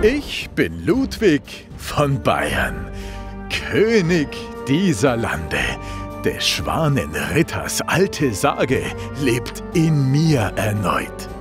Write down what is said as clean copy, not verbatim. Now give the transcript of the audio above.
Ich bin Ludwig von Bayern, König dieser Lande. Des Schwanenritters alte Sage lebt in mir erneut.